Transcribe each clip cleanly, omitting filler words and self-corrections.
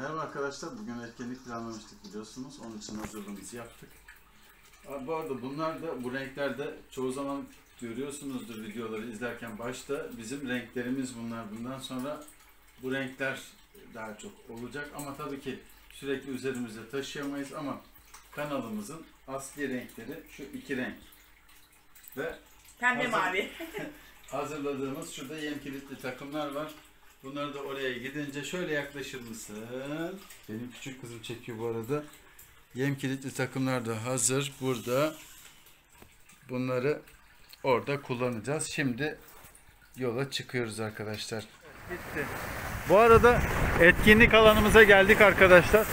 Merhaba arkadaşlar, bugün etkinlik planlamıştık biliyorsunuz, onun için hazırlığımızı yaptık. Abi bu arada bunlar da, bu renklerde çoğu zaman görüyorsunuzdur videoları izlerken başta bizim renklerimiz bunlar. Bundan sonra bu renkler daha çok olacak ama tabii ki sürekli üzerimizde taşıyamayız ama kanalımızın asli renkleri şu iki renk. Ve pembe mavi. Hazırladığımız şurada yem kilitli takımlar var. Bunları da oraya gidince şöyle yaklaşır mısın? Benim küçük kızım çekiyor bu arada. Yem kilitli takımlar da hazır. Burada bunları orada kullanacağız. Şimdi yola çıkıyoruz arkadaşlar. Evet, bitti. Bu arada etkinlik alanımıza geldik arkadaşlar.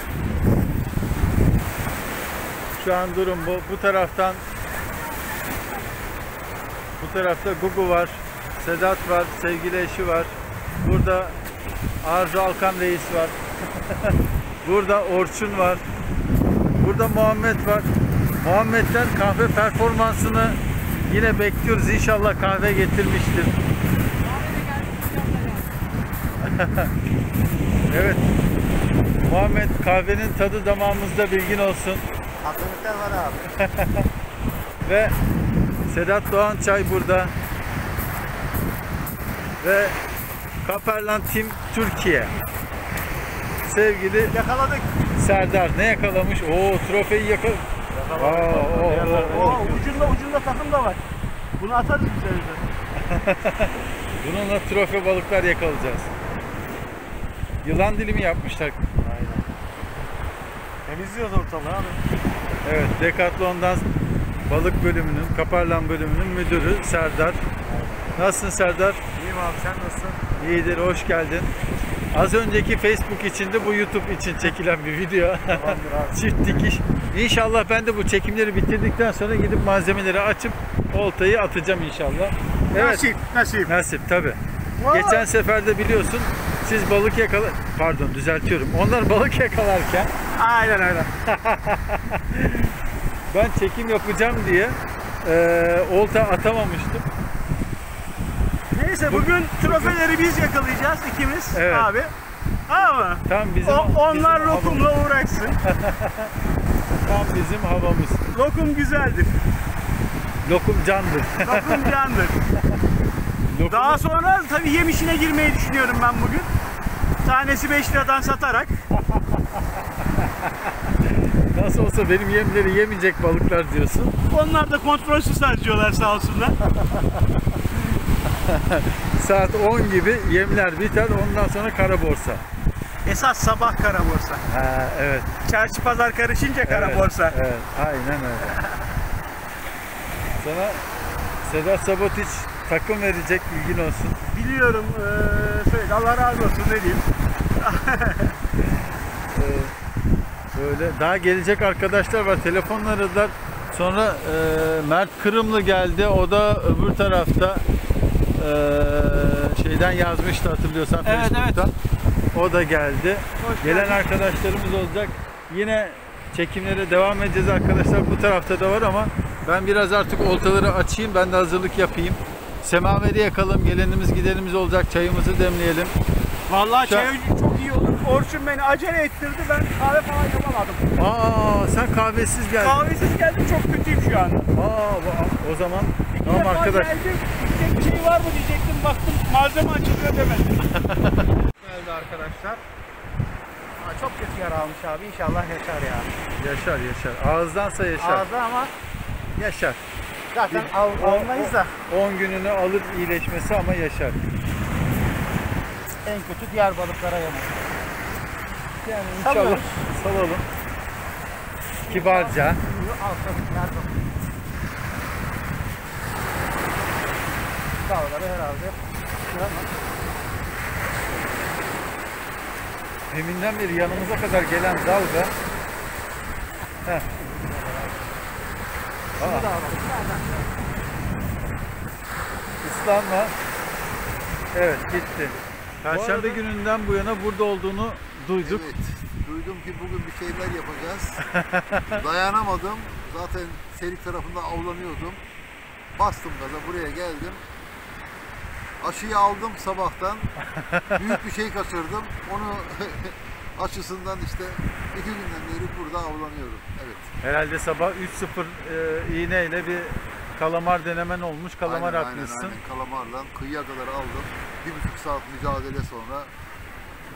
Şu an durum bu. Bu taraftan, bu tarafta Gugu var, Sedat var, sevgili eşi var. Burada Arzu Alkan reis var. Burada Orçun var. Burada Muhammed var. Muhammed'den kahve performansını yine bekliyoruz. İnşallah kahve getirmiştir. Evet. Muhammed, kahvenin tadı damağımızda, bilgin olsun. Hazırlıklar var abi. Ve Sedat Doğançay burada. Ve Kaperlan Team Türkiye. Sevgili yakaladık. Serdar ne yakalamış? Oo, trofeyi yakaladık. Ucunda takım da var. Bunu atarız biz evde. Bununla trofe balıklar yakalayacağız. Yılan dilimi yapmışlar. Aynen. Temizliyoruz ortalığı abi. Evet, Decathlon'dan balık bölümünün, Kaperlan bölümünün müdürü Serdar. Nasılsın Serdar? İyiyim abi, sen nasılsın? İyidir, hoş geldin. Az önceki Facebook için de bu YouTube için çekilen bir video. Çift dikiş. İnşallah ben de bu çekimleri bitirdikten sonra gidip malzemeleri açıp oltayı atacağım inşallah. Evet. Nasip tabii. Wow. Geçen sefer de biliyorsun siz balık onlar balık yakalarken. Aynen öyle. Ben çekim yapacağım diye olta atamamıştım. Neyse, bugün trofeleri biz yakalayacağız ikimiz, evet. Abi. Ama tam bizim, onlar bizim lokumla havamız. Uğraşsın. Tam bizim havamız. Lokum güzeldir. Lokum candır. Lokum candır. Lokum. Daha sonra tabii yem işine girmeyi düşünüyorum ben bugün. Tanesi 5 liradan satarak. Nasıl olsa benim yemleri yemeyecek balıklar diyorsun. Onlar da kontrolsüz harcıyorlar sağ olsunlar. Saat 10 gibi yemler biter, ondan sonra kara borsa. Esas sabah kara borsa. Ha, evet. Çarşı pazar karışınca kara, evet, borsa. Evet, aynen öyle. Sana Sedat Sabotiç takım verecek, bilgin olsun. Biliyorum, söyle, Allah razı olsun, ne diyeyim. Böyle daha gelecek arkadaşlar var, telefonla aradılar. Sonra Mert Kırımlı geldi, o da öbür tarafta. Şeyden yazmıştı, hatırlıyorsan, evet, Facebook'tan. Evet. O da geldi. Gelen arkadaşlarımız olacak. Yine çekimlere devam edeceğiz arkadaşlar. Bu tarafta da var ama ben biraz artık oltaları açayım. Ben de hazırlık yapayım. Semaveri yakalım. Gelenimiz gidenimiz olacak. Çayımızı demleyelim. Vallahi çay çok iyi olur. Orçun beni acele ettirdi. Ben kahve falan yapamadım. Aa, sen kahvesiz geldin. Kahvesiz geldim. Çok kötüyüm şu an. Aa, o zaman tamam arkadaş. Geldim. Bir şey var mı diyecektim, baktım malzeme açılıyor demedim. Geldi arkadaşlar. Aa, çok kötü yara almış abi, inşallah yaşar ya. Yaşar. Ağızdansa yaşar. Ağızdan ama yaşar. Zaten almayız da. 10 gününü alır iyileşmesi ama yaşar. En kötü diğer balıklara yanar. Yani inşallah salalım. Kibarca. Dağları herhalde. Deminden beri yanımıza kadar gelen dalga. Islanma. Evet, gitti. Perşembe gününden bu yana burada olduğunu duyduk. Evet, duydum ki bugün bir şeyler yapacağız. Dayanamadım. Zaten serik tarafında avlanıyordum. Bastım gaza, buraya geldim. Aşıyı aldım sabahtan, büyük bir şey kaçırdım, onu açısından işte 2 günden beri burada avlanıyorum. Evet. Herhalde sabah 3-0 iğneyle bir kalamar denemen olmuş. Kalamar atmışsın. Aynen. Kalamarla kıyıya kadar aldım. 1,5 saat mücadele sonra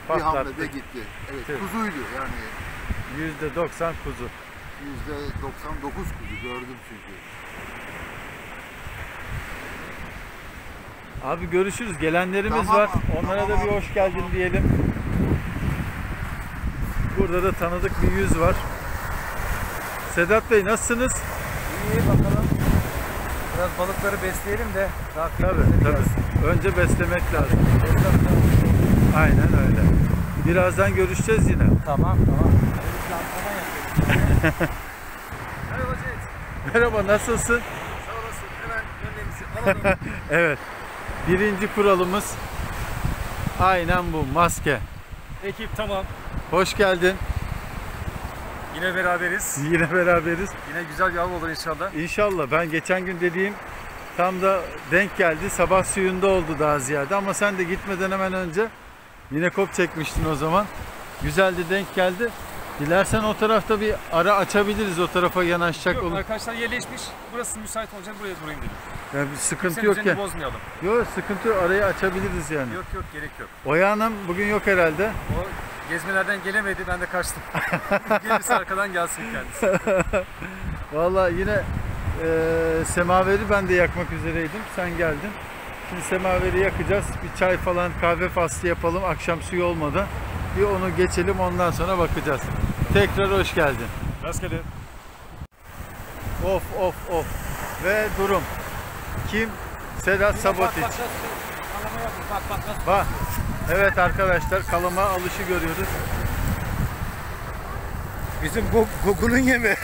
patlattı. Bir hamlede gitti. Evet, evet. Kuzuydu yani. %90 kuzu. %99 kuzu gördüm çünkü. Abi görüşürüz. Gelenlerimiz tamam, var. Onlara tamam, da bir hoş geldin tamam diyelim. Burada da tanıdık bir yüz var. Sedat Bey nasılsınız? İyi bakalım. Biraz balıkları besleyelim de. Daha tabii. Önce beslemek lazım. Aynen öyle. Birazdan görüşeceğiz yine. Tamam. Merhaba Cez. Merhaba, nasılsın? Sağ olasın. Hemen önlerimizi alalım. Evet. Birinci kuralımız aynen bu, maske. Ekip tamam. Hoş geldin. Yine beraberiz. Yine güzel bir av olur inşallah. İnşallah. Ben geçen gün dediğim tam da denk geldi. Sabah suyunda oldu daha ziyade ama sen de gitmeden hemen önce yine kop çekmiştin o zaman. Güzel de denk geldi. Dilersen o tarafta bir ara açabiliriz, o tarafa yanaşacak olur. Arkadaşlar yerleşmiş, burası müsait olacak, buraya durayım dedim. Yani bir sıkıntı yok ya. Bozmayalım. Yok sıkıntı, arayı açabiliriz yani. Yok gerek yok. Oya Hanım bugün yok herhalde. O gezmelerden gelemedi, ben de kaçtım. Gelirse arkadan gelsin kendisi. Vallahi yine semaveri ben de yakmak üzereydim, sen geldin. Şimdi semaveri yakacağız, bir çay falan kahve faslı yapalım akşam suyu olmadan. Bir onu geçelim, ondan sonra bakacağız. Tekrar hoş geldin. Rastgele. Of. Ve durum. Kim? Sedat Sabotiç. Bak. Evet arkadaşlar, kalama alışı görüyoruz. Bizim Gugu'nun yemi.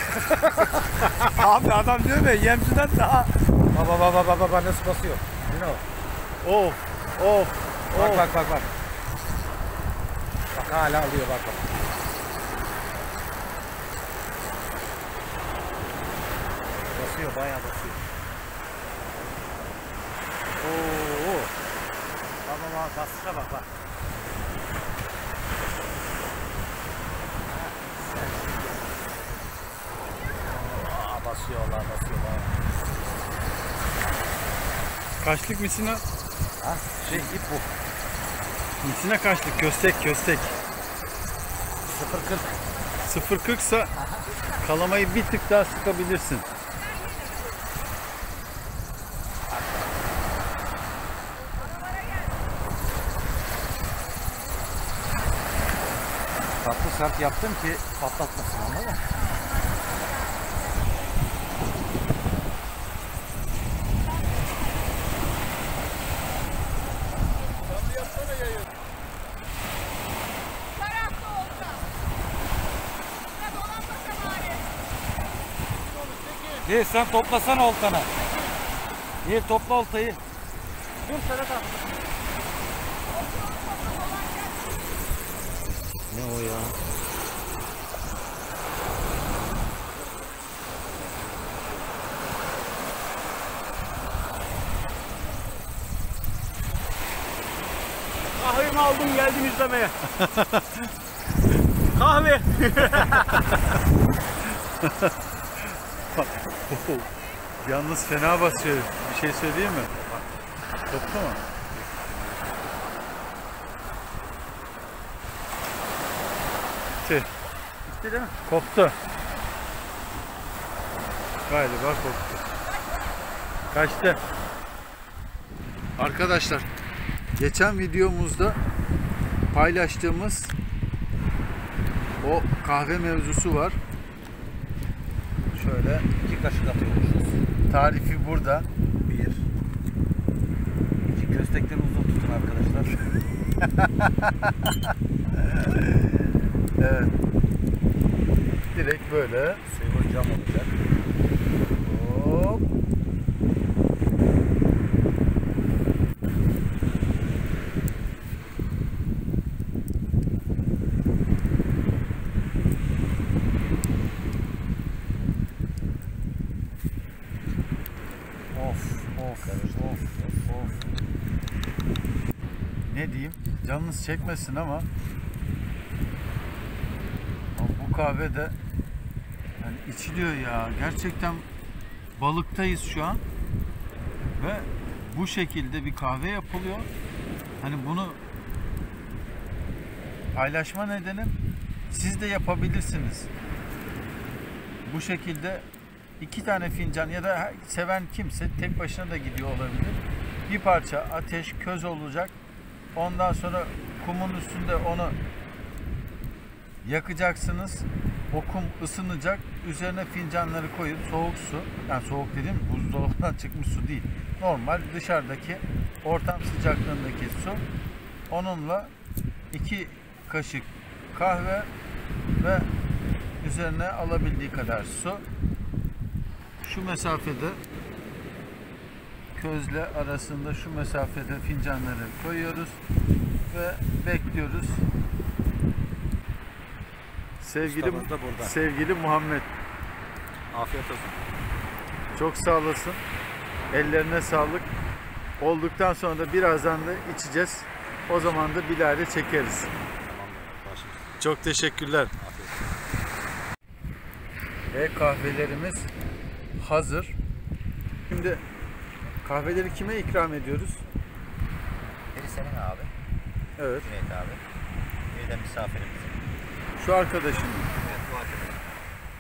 Abi adam diyor be, yemciden daha. Baba nasıl basıyor? Ne o? Of. Bak. Hala alıyor bak. Basıyor, bayağı basıyor. Oo. Baba basışa bak. Aa, basıyorlar. Kaçlık misina? Ha? İp bu. Misina kaçlık? Köstek. 0.40. 0.40 ise kalamayı bir tık daha sıkabilirsin. Tatlı sert yaptım ki patlatmasın onu da. Değil, sen toplasana oltanı. Değil, topla oltayı. Dur Sedat abi. Ne o ya? Kahvemi aldım, geldim izlemeye. Kahve. Yalnız fena basıyor. Bir şey söyleyeyim mi? Toplu mu? Gitti değil mi? Koptu. Galiba koptu. Kaçtı. Arkadaşlar, geçen videomuzda paylaştığımız o kahve mevzusu var. Şöyle 2 kaşık atıyoruz. Tarifi burada. 1. 2 köstekleri uzun tutun arkadaşlar. Evet. Direkt böyle sıyıracağım olacak. Hop. Of. Ne diyeyim? Canınız çekmesin ama kahve de yani içiliyor ya. Gerçekten balıktayız şu an ve bu şekilde bir kahve yapılıyor. Hani bunu paylaşma nedenim siz de yapabilirsiniz. Bu şekilde 2 tane fincan ya da seven kimse tek başına da gidiyor olabilir. Bir parça ateş köz olacak. Ondan sonra kumun üstünde onu yakacaksınız. O kum ısınacak. Üzerine fincanları koyup soğuk su, yani soğuk dediğim buzdolabından çıkmış su değil. Normal dışarıdaki ortam sıcaklığındaki su. Onunla 2 kaşık kahve ve üzerine alabildiği kadar su. Şu mesafede közle arasında şu mesafede fincanları koyuyoruz ve bekliyoruz. Sevgili Muhammed. Afiyet olsun. Çok sağ olasın. Ellerine sağlık. Olduktan sonra da birazdan da içeceğiz. O zaman da bilahare çekeriz. Çok teşekkürler. Afiyet olsun. Ve kahvelerimiz hazır. Şimdi kahveleri kime ikram ediyoruz? Biri senin abi. Evet. Cüneyt abi. Biri de misafirimizin. Şu arkadaşım. Evet, bu arkadaşım.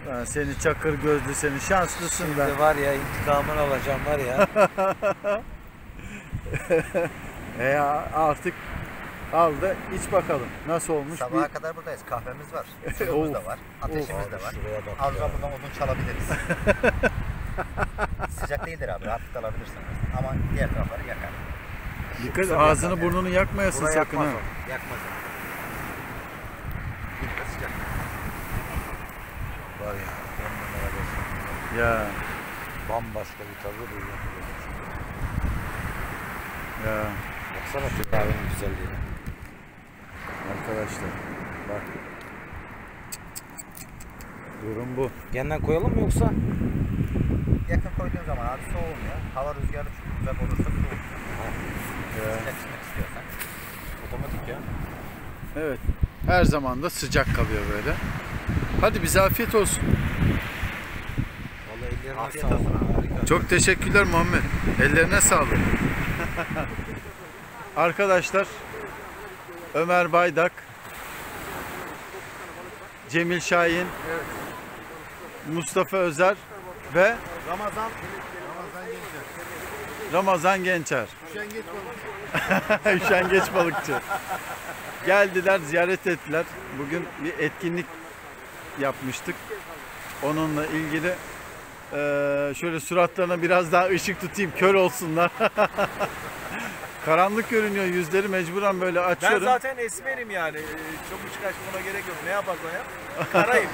Ben seni çakır gözlü, seni şanslısın şimdi ben. Şimdi var ya, intikamını alacağım var ya. Artık al da iç bakalım. Nasıl olmuş? Sabaha kadar buradayız. Kahvemiz var. Suyumuz da var. Ateşimiz de var. Arzudan buradan odun çalabiliriz. Sıcak değildir abi. Rahatlıkla alabilirsin. Ama diğer tarafları yakar. Dikkat, ağzını burnunu yakmayasın buraya sakın. Yakmaz ha. Yakmaz. Sıcak. Var ya. Ya. Bambaşka bir tadı duyuyor. Ya. Baksana şu kahvenin güzelliğine. Arkadaşlar bak. Durum bu. Yeniden koyalım mı yoksa? Yakın koyduğun zaman abi soğumuyor. Hava rüzgarı çok güzel olursa soğumuyor. Sıcak içmek istiyorsan. Otomatik ya. Evet. Her zaman da sıcak kalıyor böyle. Hadi bize afiyet olsun. Vallahi ellerine afiyet olsun. Çok teşekkürler Muhammed. Ellerine sağlık. Arkadaşlar, Ömer Baydak, Cemil Şahin, Mustafa Özer ve Ramazan Gençer. Üşengeç balıkçı. Üşengeç balıkçı. Geldiler, ziyaret ettiler. Bugün bir etkinlik yapmıştık. Onunla ilgili şöyle suratlarına biraz daha ışık tutayım, kör olsunlar. Karanlık görünüyor, yüzleri mecburen böyle açıyorum. Ben zaten esmerim yani. Çok ışık açmama gerek yok. Ne yapar o ya? Karayım.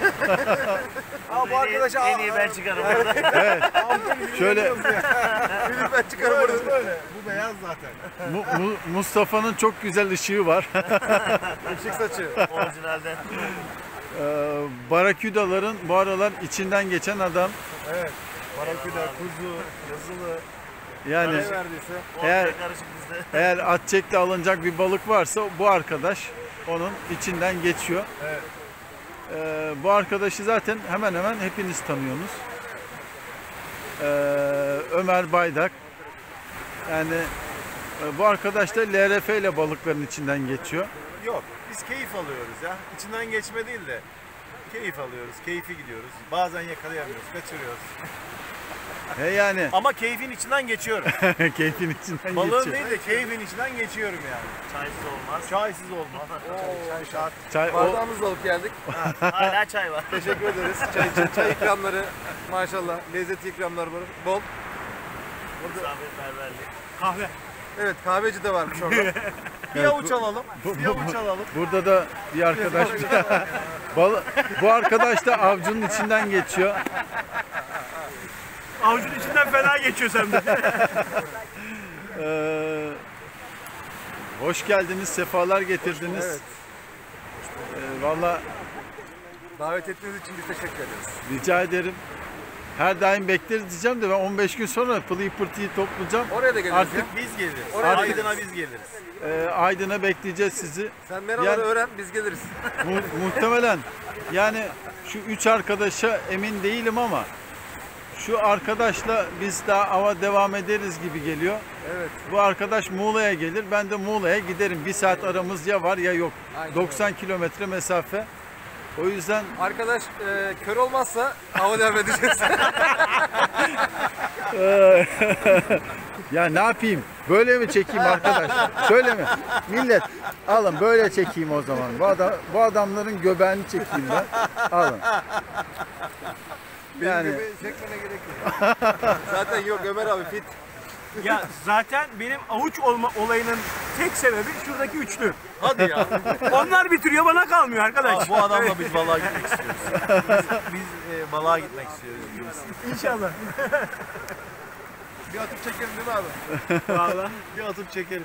Aa, bu arkadaşa... En iyi ben çıkarım buradan. Evet. Şöyle... ben çıkarım buradan böyle. Bu beyaz zaten. Mustafa'nın çok güzel ışığı var. Işık saçı. Orijinalden. Baraküdaların bu aralar içinden geçen adam. Evet. Baraküda, kuzu, yazılı. Yani verdiyse, eğer atçekle alınacak bir balık varsa bu arkadaş onun içinden geçiyor. Evet. Bu arkadaşı zaten hemen hemen hepiniz tanıyorsunuz. Ömer Baydak. Yani bu arkadaş da LRF ile balıkların içinden geçiyor. Yok, biz keyif alıyoruz ya. İçinden geçme değil de keyif alıyoruz, keyfi gidiyoruz. Bazen yakalayamıyoruz, kaçırıyoruz. Yani. Ama keyfin içinden geçiyorum. Keyfin içinden balığın geçiyorum. Balığın değil de keyfin içinden geçiyorum yani. Çaysız olmaz. Çaysız olmaz. Çay. Bardağımızla alıp geldik. Ha, hala çay var. Teşekkür ederiz. Çay ikramları maşallah. Lezzetli ikramlar var. Bol. Burada kahve. Evet, kahveci de varmış orada. Bir avuç alalım. Bir avuç alalım. Burada da bir arkadaş. Bu arkadaş da avcunun içinden geçiyor. Avucun içinden fena geçiyor sen de. Hoş geldiniz, sefalar getirdiniz. Evet. Vallahi davet ettiğiniz için bir teşekkür ederiz. Rica ederim. Her daim bekleriz diyeceğim de ben 15 gün sonra pılıyı pırtıyı toplayacağım. Oraya da geliriz. Artık ya. Biz geliriz. Oraya Aydın'a biz geliriz. Aydın'a bekleyeceğiz sizi. Sen merhabaları yani, öğren, biz geliriz. Muhtemelen yani Şu üç arkadaşa emin değilim ama şu arkadaşla biz daha ava devam ederiz gibi geliyor. Evet. Bu arkadaş Muğla'ya gelir. Ben de Muğla'ya giderim. Bir saat aramız ya var ya yok. Aynen. 90 kilometre mesafe. O yüzden... Arkadaş kör olmazsa ava devam edeceğiz. Ya ne yapayım? Böyle mi çekeyim arkadaş? Şöyle mi? Millet alın böyle çekeyim o zaman. Bu adamların göbeğini çekeyim ben. Alın. Yani çekmene gerek yok. Zaten yok Ömer abi fit. Ya zaten benim avuç olma olayının tek sebebi şuradaki üçlü. Hadi ya. Onlar bitiriyor, bana kalmıyor arkadaş. Aa, bu adamla biz balığa gitmek istiyoruz. Biz balığa gitmek istiyoruz. İnşallah. Bir atıp çekelim değil mi abi? Vallahi bir atıp çekelim.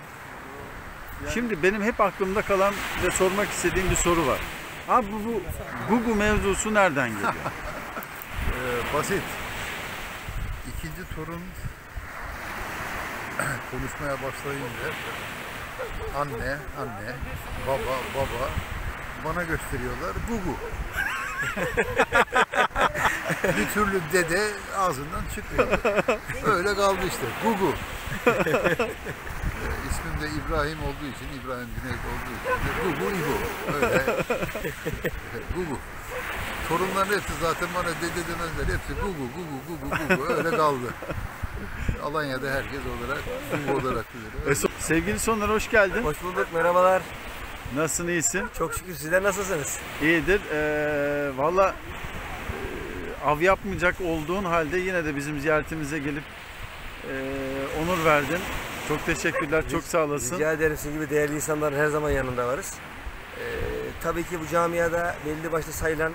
Yani... Şimdi benim hep aklımda kalan ve sormak istediğim bir soru var. Abi bu Gugu mevzusu nereden geliyor? Basit. İkinci turun konuşmaya başlayınca anne, baba bana gösteriyorlar Gugu. Bir türlü dede ağzından çıkmıyor. Öyle kaldı işte. Gugu. İsmim de İbrahim olduğu için, İbrahim Güney olduğu için Gugu İbo. Öyle. Gugu. Torunların hepsi zaten bana dede demezler. Hepsi Gugu. Öyle kaldı. Alanya'da herkes olarak Gugu olarak bilir. Sevgili Soner, hoş geldin. Hoş bulduk. Merhabalar. Nasılsın, iyisin? Çok şükür. Sizler nasılsınız? İyidir. Vallahi av yapmayacak olduğun halde yine de bizim ziyaretimize gelip onur verdin. Çok teşekkürler, çok sağ olasın. Rica ederim, sizin gibi değerli insanların her zaman yanında varız. Tabii ki bu camiada belli başlı sayılan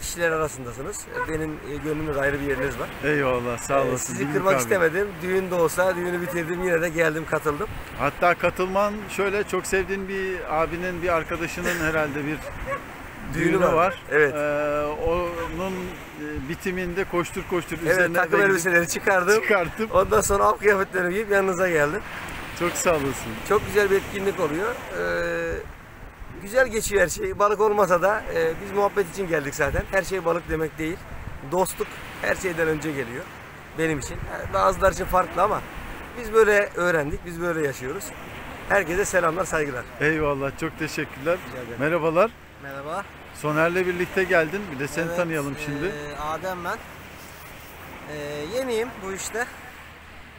kişiler arasındasınız. Benim gönlümün ayrı bir yeriniz var. Eyvallah, sağ olasın. Sizi kırmak istemedim. Düğün de olsa düğünü bitirdim, yine de geldim, katıldım. Hatta katılman şöyle, çok sevdiğin bir abinin, bir arkadaşının herhalde bir Düğünü var. Evet. Onun bitiminde koştur evet, üzerine takım elbiseleri çıkarttım. Ondan sonra av kıyafetlerimi giyip yanınıza geldim. Çok sağ olasın. Çok güzel bir etkinlik oluyor. Güzel geçiyor her şey. Balık olmasa da biz muhabbet için geldik zaten. Her şey balık demek değil. Dostluk her şeyden önce geliyor benim için. Yani bazıları için farklı ama biz böyle öğrendik, biz böyle yaşıyoruz. Herkese selamlar, saygılar. Eyvallah, çok teşekkürler. Merhabalar. Merhaba. Soner'le birlikte geldin. Bir de seni tanıyalım şimdi. Adem ben. Yeniyim bu işte.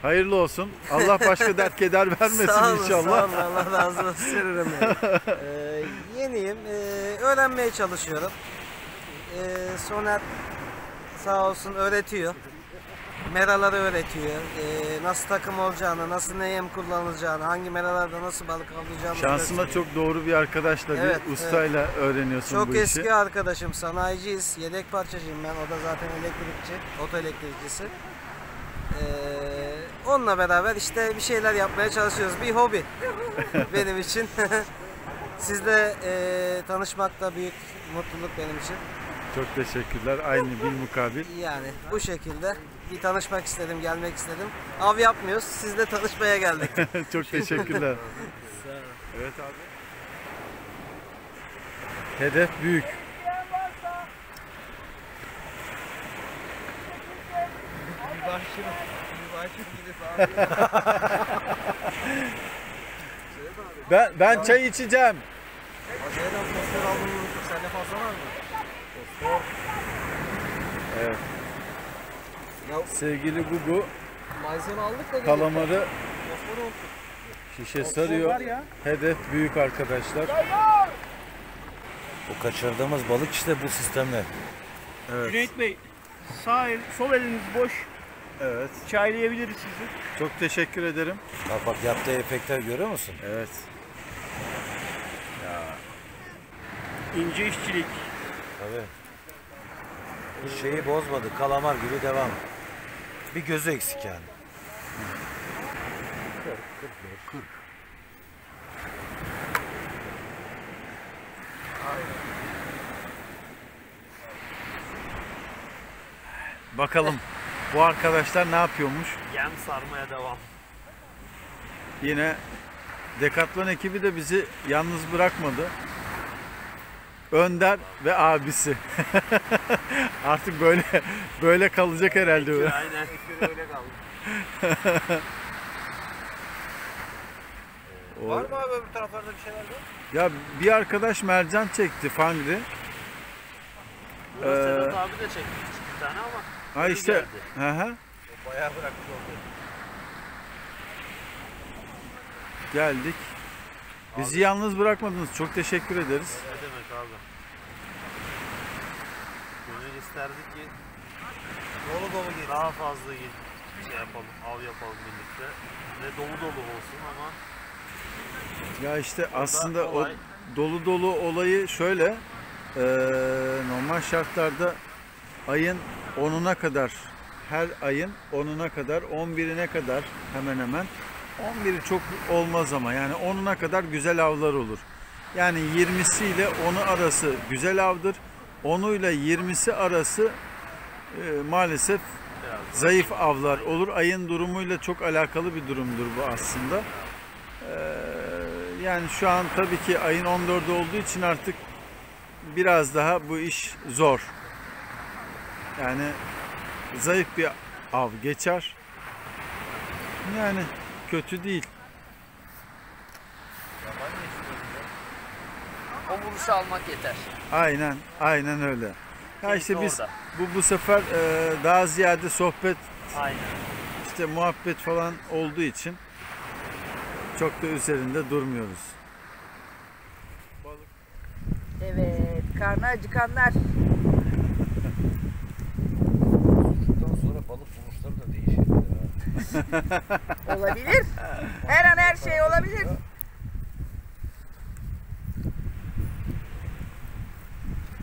Hayırlı olsun. Allah başka dert keder vermesin inşallah. Sağ olun. Allah razı olsun. Yeniyim. Öğrenmeye çalışıyorum. Soner sağ olsun öğretiyor. Meraları öğretiyor. Nasıl takım olacağını, nasıl ne yem kullanılacağını, hangi meralarda nasıl balık avlayacağını. Şansına çok doğru bir arkadaşla, evet, bir ustayla öğreniyorsun çok bu işi. Çok eski arkadaşım, sanayiciyiz. Yedek parçacıyım ben. O da zaten elektrikçi, oto elektrikçisi. Onunla beraber işte bir şeyler yapmaya çalışıyoruz. Bir hobi benim için. Sizle tanışmak da büyük mutluluk benim için. Çok teşekkürler. Aynı bilmukabil. Yani bu şekilde bir tanışmak istedim, gelmek istedim. Av yapmıyoruz, sizle tanışmaya geldik. Çok teşekkürler. Evet abi. Hedef büyük. Ben çay içeceğim. Sende fazla var mı? Evet. Sevgili Gugu kalamarı şişe sarıyor. Hedef büyük arkadaşlar. O kaçırdığımız balık işte bu sistemle. Evet. Cüneyt Bey, sol eliniz boş. Evet. Çaylayabiliriz sizi. Çok teşekkür ederim. Bak yaptığı efektler görüyor musun? Evet. Ya. İnce işçilik. Tabii. Şeyi bozmadı, kalamar gibi devam. Bir gözü eksik yani. 40. Bakalım bu arkadaşlar ne yapıyormuş? Yem sarmaya devam. Yine Decathlon ekibi de bizi yalnız bırakmadı. Önder ve abisi. Artık böyle kalacak herhalde. Aynen. Böyle kaldı. Var mı abi bu taraflarda bir şeyler yok? Ya bir arkadaş mercan çekti, Fangri. Sedat abi de çekmiş bir tane ama. Ha işte. Hı. Bayağı bırakmış oldu. Geldik. Bizi abi yalnız bırakmadınız. Çok teşekkür ederiz. Ne demek abi. Gönül isterdik ki dolu dolu git. Daha fazla git. Şey yapalım, av yapalım birlikte. Ve dolu dolu olsun ama. Ya işte aslında olay, o dolu dolu olayı şöyle, normal şartlarda ayın 10'una kadar, her ayın 10'una kadar, 11'ine kadar hemen hemen, 11'i çok olmaz ama yani 10'una kadar güzel avlar olur. Yani 20'si ile 10'u arası güzel avdır, 10'u ile 20'si arası maalesef zayıf avlar olur. Ayın durumuyla çok alakalı bir durumdur bu aslında. Yani şu an tabii ki ayın 14'ü olduğu için artık biraz daha bu iş zor. Yani zayıf bir av geçer. Yani kötü değil. O vuruşu almak yeter. Aynen, aynen öyle. Ya işte biz bu sefer daha ziyade sohbet, aynen, işte muhabbet falan olduğu için çok da üzerinde durmuyoruz. Evet, karnı acıkanlar. Ondan sonra balık buluşları da değişir. Olabilir. Her an her şey olabilir.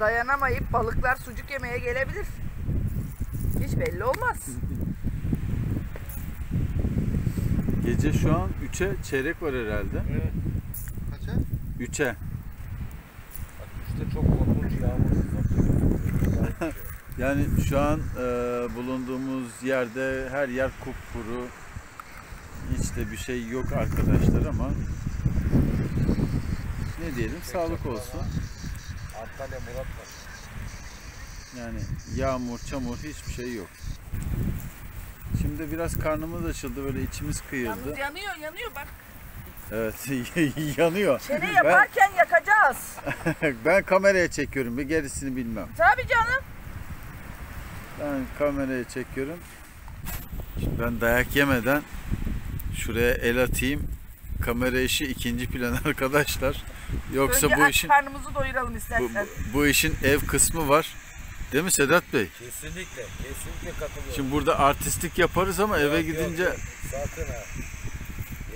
Dayanamayıp balıklar sucuk yemeye gelebilir. Hiç belli olmaz. Gece şu an 3'e çeyrek var herhalde. Evet. Kaça? 3'e. Bak 3'te çok korkunç yağmur. Yani şu an bulunduğumuz yerde her yer kupkuru. Hiç de bir şey yok arkadaşlar ama ne diyelim, sağlık olsun. Antalya Murat var. Yani yağmur, çamur hiçbir şey yok. Şimdi biraz karnımız açıldı, böyle içimiz kıyıldı. Yalnız yanıyor, yanıyor bak. Evet, yanıyor. Çene yaparken yakacağız. Ben kameraya çekiyorum, bir gerisini bilmem. Tabii canım. Ben kameraya çekiyorum. Şimdi ben dayak yemeden şuraya el atayım. Kamera işi ikinci plan arkadaşlar. Yoksa önce bu işin karnımızı doyuralım istersen. Bu işin ev kısmı var. Değil mi Sedat Bey? Kesinlikle, kesinlikle katılıyorum. Şimdi burada artistlik yaparız ama eve gidince... Yok. Sakın ha.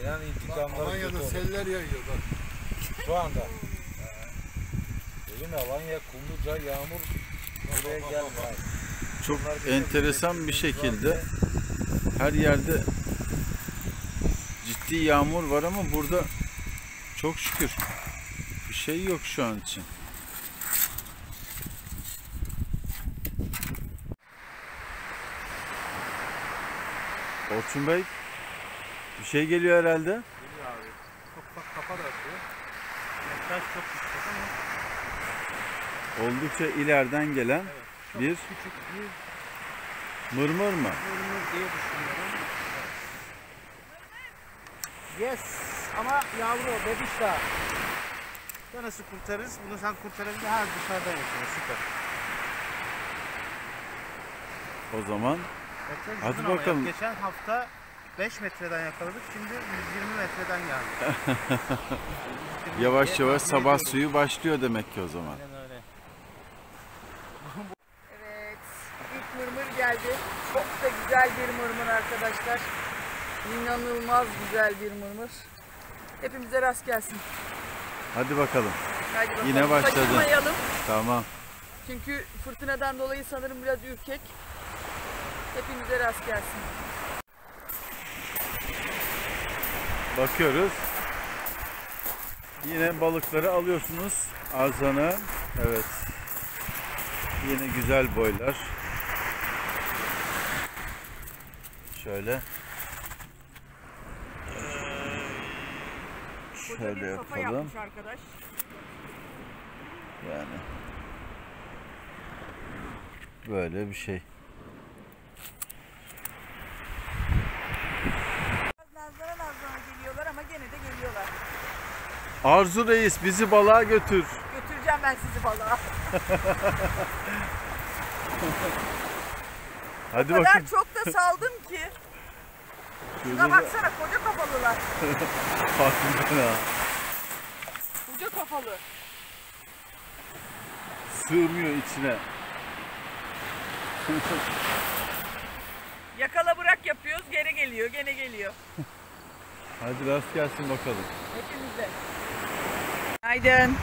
İnan intikamları... Alanya'da seller yayıyor bak. Şu anda. Dedim Alanya, Kumluca, yağmur oraya gelmez. Çok enteresan bir şekilde her yerde ciddi yağmur var ama burada çok şükür bir şey yok şu an için. Orçun Bey, bir şey geliyor herhalde. Geliyor abi. Bak kafa da atıyor. Yaklaş çok küçük ama. Oldukça ileriden gelen, evet, bir küçük bir mırmır mı? Mırmır diye düşünüyorum. Yes, ama yavru bebiş daha. Ya nasıl kurtarırız? Bunu sen kurtarabilirsin. Ha, dışarıdan yapıyorsun. Süper. O zaman hadi bakalım. Geçen hafta 5 metreden yakaladık, şimdi 120 metreden geldi. Yavaş yavaş sabah suyu başlıyor demek ki o zaman. Aynen öyle. Evet, ilk mırmır geldi. Çok da güzel bir mırmır arkadaşlar. İnanılmaz güzel bir mırmır. Hepimize rast gelsin. Hadi bakalım. Hadi bakalım. Yine başladı. Tamam. Çünkü fırtınadan dolayı sanırım biraz ürkek. Hepinize rast gelsin. Bakıyoruz. Yine balıkları alıyorsunuz. Arzana. Evet. Yine güzel boylar. Şöyle. Şöyle yapalım. Yani böyle bir şey. Nazlara geliyorlar ama gene de geliyorlar. Arzu Reis, bizi balığa götür. Götüreceğim ben sizi balığa. Hadi o kadar bakayım. Çok da saldım ki. Şuna baksana, koca kafalılar. Koca kafalı. Sığmıyor içine. Yakala bırak yapıyoruz, geri geliyor, gene geliyor. Hadi rast gelsin bakalım. Hepimize. Günaydın.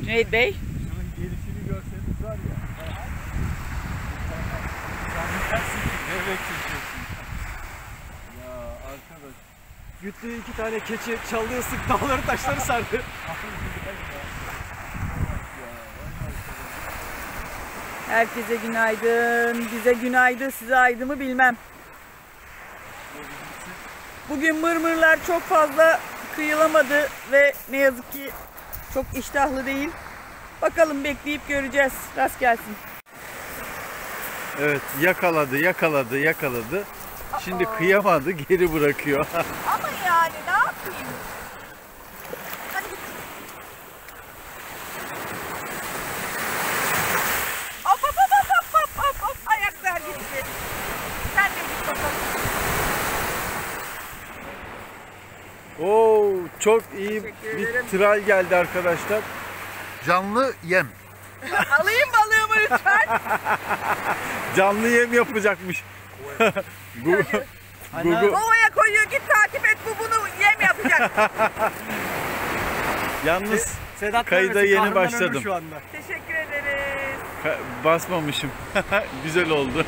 Cüneyt Bey. Şunun gelişini görseniz var ya. Bebek tutuyorsun. Ya arkadaş. Gütlüğü 2 tane keçi çaldığı sık dağları taşları sardı. Herkese günaydın, bize günaydın, size aydın mı bilmem. Bugün mırmırlar çok fazla kıyılamadı ve ne yazık ki çok iştahlı değil. Bakalım, bekleyip göreceğiz. Rast gelsin. Evet, yakaladı. Şimdi kıyamadı, geri bırakıyor. Ama yani ne yapayım? Oo, çok iyi bir tral geldi arkadaşlar. Canlı yem. Alayım balığımı lütfen. Canlı yem yapacakmış. Gugu. Oya koyuyor, git takip et, bu bunu yem yapacak. Yalnız Sedat kayıda yeni başladım. Teşekkür ederiz. Basmamışım. Güzel oldu.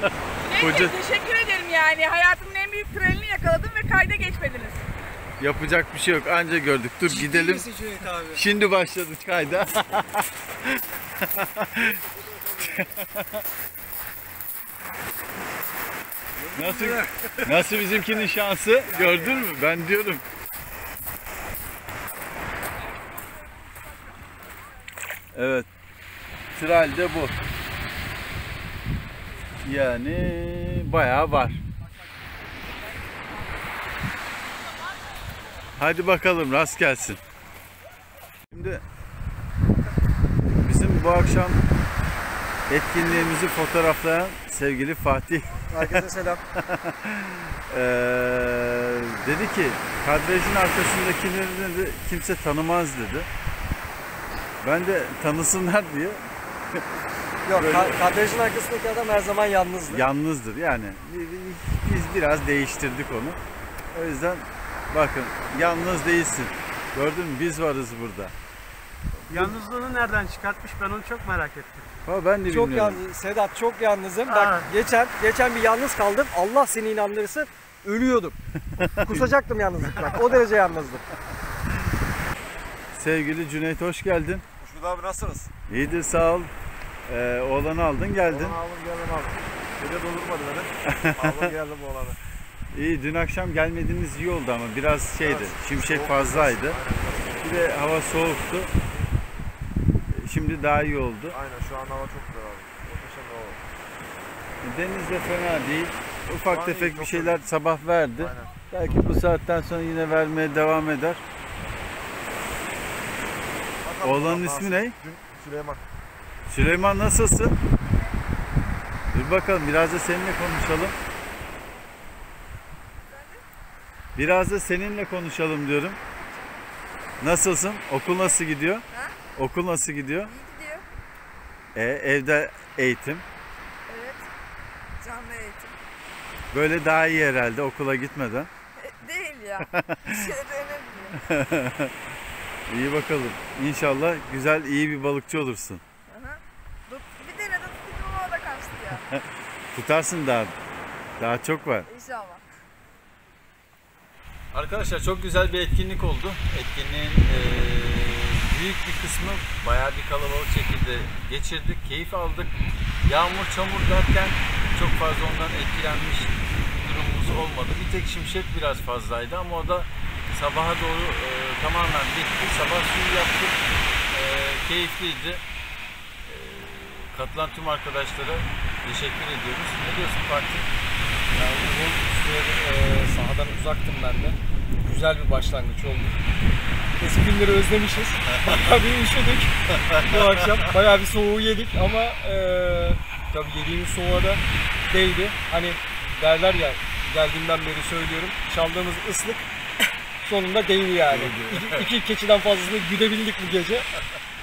Koca... Teşekkür ederim yani. Hayatımın en büyük tralini yakaladım ve kayda geçmediniz. Yapacak bir şey yok, anca gördük. Dur ciddi gidelim. Şimdi başladık kayda. Nasıl bizimkinin şansı? Gördün mü? Ben diyorum. Evet. Tral de bu. Yani bayağı var. Hadi bakalım, rast gelsin. Şimdi bizim bu akşam etkinliğimizi fotoğraflayan sevgili Fatih. Herkese selam. Dedi ki kadrajın arkasındakileri kimse tanımaz dedi. Ben de tanısınlar diye. Yok, kadrajın arkasındaki adam her zaman yalnızdır. Yalnızdır yani. Biz biraz değiştirdik onu. O yüzden bakın, yalnız değilsin. Gördün mü? Biz varız burada. Yalnızlığını nereden çıkartmış? Ben onu çok merak ettim. Ha, ben de çok bilmiyorum. Yalnız, Sedat çok yalnızım. Aa. Bak geçen bir yalnız kaldım. Allah seni inandırırsa ölüyordum. Kusacaktım yalnızlıktan. O derece yalnızdım. Sevgili Cüneyt, hoş geldin. Hoş bulduk abi, nasılsınız? İyidir, sağ ol. Oğlanı aldın geldin. Oğlanı aldım geldim abi. Öyle doldurmadı beni. Aldım geldim oğlanı. İyi, dün akşam gelmediğiniz iyi oldu ama biraz şeydi, evet, şimşek fazlaydı. Aynen. Bir de hava soğuktu. Şimdi daha iyi oldu. Aynen, şu an hava çok güzel abi. Muhteşem hava. Deniz de fena değil. Ufak aynen, tefek iyi, bir şeyler iyi. Sabah verdi. Aynen. Belki bu saatten sonra yine vermeye devam eder. Oğlanın ismi ne? Süleyman. Süleyman, nasılsın? Dur bakalım, biraz da seninle konuşalım. Diyorum. Nasılsın? Okul nasıl gidiyor? Ha? Okul nasıl gidiyor? İyi gidiyor. Evde eğitim. Evet. Canlı eğitim. Böyle daha iyi herhalde okula gitmeden. Değil ya. Bir şey denemiyor. İyi bakalım. İnşallah güzel, iyi bir balıkçı olursun. Aha. Bir dene de tutayım, o da kaçtı ya. Tutarsın daha. Daha çok var. İnşallah. Arkadaşlar çok güzel bir etkinlik oldu. Etkinliğin büyük bir kısmı, bayağı bir kalabalık şekilde geçirdik, keyif aldık. Yağmur, çamur derken çok fazla ondan etkilenmiş durumumuz olmadı. Bir tek şimşek biraz fazlaydı ama o da sabaha doğru tamamen bitti. Sabah suyu yaptık. keyifliydi. Katılan tüm arkadaşlara teşekkür ediyoruz. Ne diyorsun Fatih? Yani uzun süredir sahadan uzaktım ben de. Güzel bir başlangıç oldu. Eski günleri özlemişiz. Bayağı bir üşüdük bu akşam. Bayağı bir soğuğu yedik ama tabii yediğimiz soğuğa da değdi. Hani derler ya, geldiğimden beri söylüyorum, çaldığımız ıslık sonunda değdi yani. İki keçiden fazlasını güdebildik bu gece.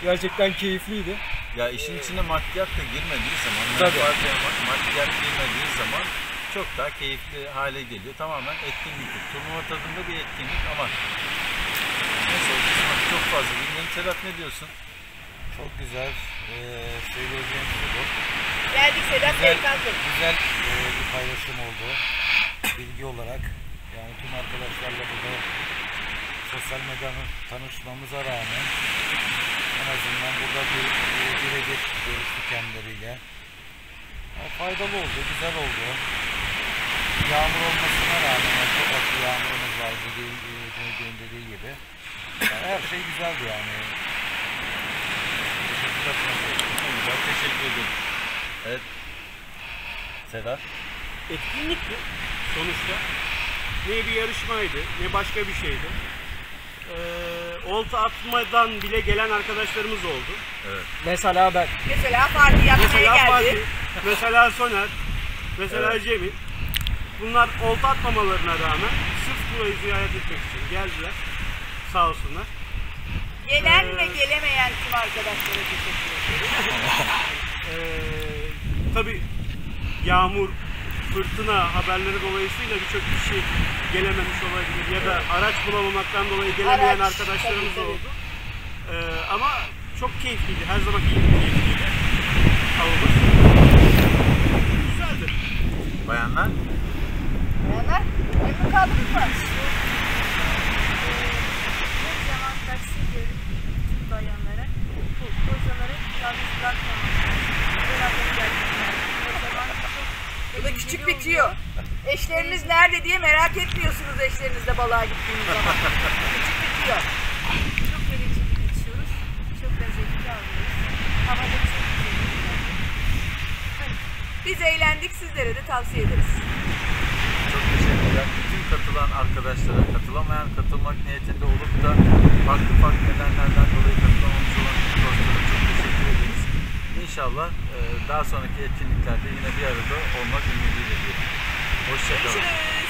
Gerçekten keyifliydi. Ya işin içine maddiyat da girmediği zaman, maddiyat girmediği zaman çok daha keyifli hale geliyor. Tamamen etkinlik. Turnuva tadında bir etkinlik ama neyse, çok fazla bilmiyorum. Sedat, ne diyorsun? Çok güzel. Söyleyeceğim şey bu. Geldik Sedat Bey, kalkın. Güzel bir paylaşım oldu. Bilgi olarak yani tüm arkadaşlarla burada sosyal medyanın tanışmamıza rağmen en azından burada birebir görüştük kendileriyle. Yani faydalı oldu, güzel oldu. Yağmur olmasına rağmen, çok az bir yağmurumuz var Cüneyt'in dediği gibi. Yani her şey güzeldi yani. Teşekkür ederim. Evet. Sedat. Etkinlikti sonuçta. Ne bir yarışmaydı, ne başka bir şeydi. Olta atmadan bile gelen arkadaşlarımız oldu. Evet. Mesela ben. Mesela Fadi yapmaya geldi. Mesela Soner. Mesela evet. Cemil. Bunlar olta atmamalarına rağmen sırf burayı ziyaret etmek için geldiler. Sağ olsunlar. Gelen ve gelemeyen tüm arkadaşlara teşekkür ederim. Tabii yağmur, fırtına haberleri dolayısıyla birçok kişi gelememiş olabilir ya da araç bulamamaktan dolayı gelemeyen arkadaşlarımız oldu. Ama çok keyifliydi. Her zaman keyifliydi. Havamız. Güzeldi. Bayanlar? Bayanlar? Memnun kaldınız mı? Ne zaman dersi görüp tüm bayanlara, bu hocalara yalnız bırakmamak, beraber gelsinler. O zaman bu da küçük bitiyor. Eşleriniz nerede diye merak etmiyorsunuz eşlerinizle balığa gittiğiniz zaman. Küçük bitiyor. Çok eğlenceli geçiyoruz. Çok lezzetli alıyoruz. Ama da çok güzel. Evet. Biz eğlendik. Sizlere de tavsiye ederiz. Çok teşekkürler. Bütün katılan arkadaşlara, katılamayan, katılmak niyetinde olup da farklı farklı nedenlerden dolayı katılamamış olan dostlara çok teşekkür ederiz. İnşallah daha sonraki etkinliklerde yine bir arada olmak ümidiyle. Hoşçakalın.